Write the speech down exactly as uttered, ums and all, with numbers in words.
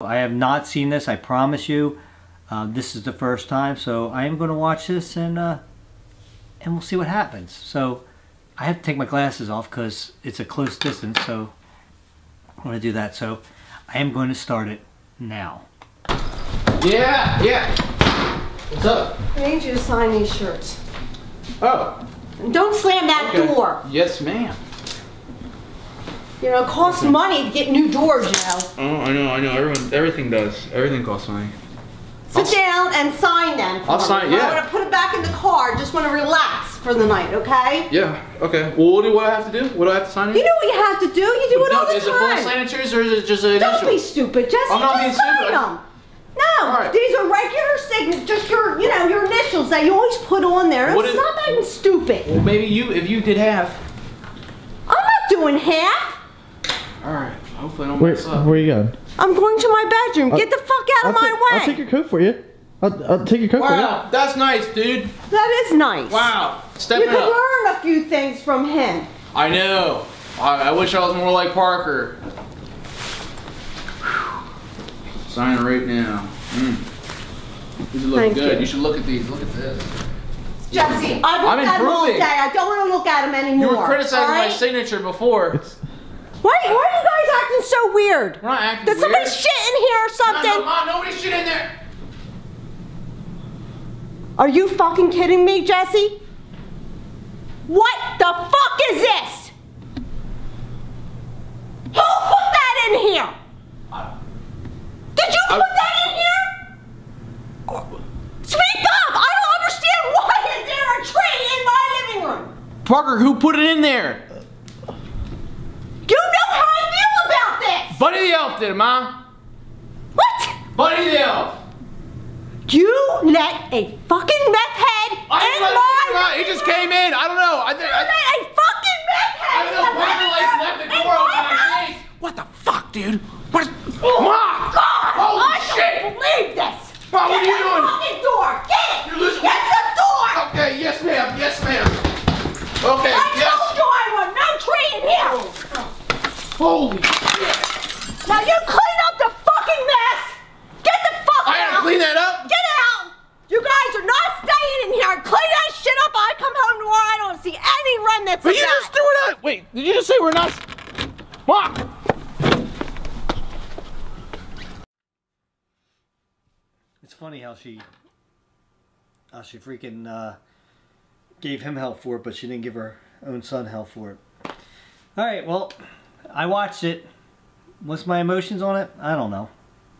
I have not seen this, I promise you. Uh, this is the first time, so I am going to watch this and uh, and we'll see what happens. So I have to take my glasses off because it's a close distance, so I'm going to do that. So I am going to start it now. Yeah, yeah. What's up? I need you to sign these shirts. Oh. Don't slam that okay. door. Yes, ma'am. You know, it costs money to get new doors, you know. Oh, I know, I know. Everyone, everything does. Everything costs money. Sit I'll down and sign them. For I'll me. sign, yeah. I'm going to put it back in the car. Just want to relax for the night, okay? Yeah, okay. Well, what do, what do I have to do? What do I have to sign in? You know what you have to do. You do but it no, all the is time. Is it full of signatures or is it just an initial? Don't be stupid. Just, I'm not just being sign stupid. them. No, right. These are regular signatures, just your, you know, your initials that you always put on there. What it's if, not that stupid. Well, maybe you, if you did half. I'm not doing half. All right, hopefully I don't Wait, mess up. Where are you going? I'm going to my bedroom. Uh, Get the fuck out I'll of my way. I'll take your coat for you. I'll, I'll take your coat wow, for you. Wow, that's nice, dude. That is nice. Wow, step it up. You can learn a few things from him. I know. I, I wish I was more like Parker. Whew. Sign it right now. Mm. These look Thank good. You. you should look at these. Look at this. Jesse, I've looked at them all day. I don't want to look at them anymore. You were criticizing right? my signature before. It's Why, why are you guys acting so weird? We're not acting Did somebody weird. shit in here or something? No, no, Mom, nobody shit in there. Are you fucking kidding me, Jesse? What the fuck is this? Who put that in here? Did you put I, that in here? Speak up! I don't understand why is there a tree in my living room? Parker, who put it in there? Buddy the Elf did it, Mom. What? Buddy the Elf. You let a fucking meth head I in my... He just came in. I don't know. I think... You I, let a fucking meth head I don't know. Parker like left the door open my face. What the fuck, dude? What is... Oh, Mom. God. Holy I shit. I don't believe this. Mom, what are you doing? Get the fucking door. Get it. You're losing... Get the door. Okay, yes, ma'am. Yes, ma'am. Okay, I yes. I told you I want no tree in here. Holy shit. Now you clean up the fucking mess! Get the fuck out! I gotta clean that up? Get out! You guys are not staying in here! Clean that shit up! I come home tomorrow, I don't see any remnants but of that! But you just threw it out! Wait, did you just say we're not... Mom! It's funny how she... How she freaking, uh... gave him hell for it, but she didn't give her own son hell for it. Alright, well, I watched it. What's my emotions on it? I don't know.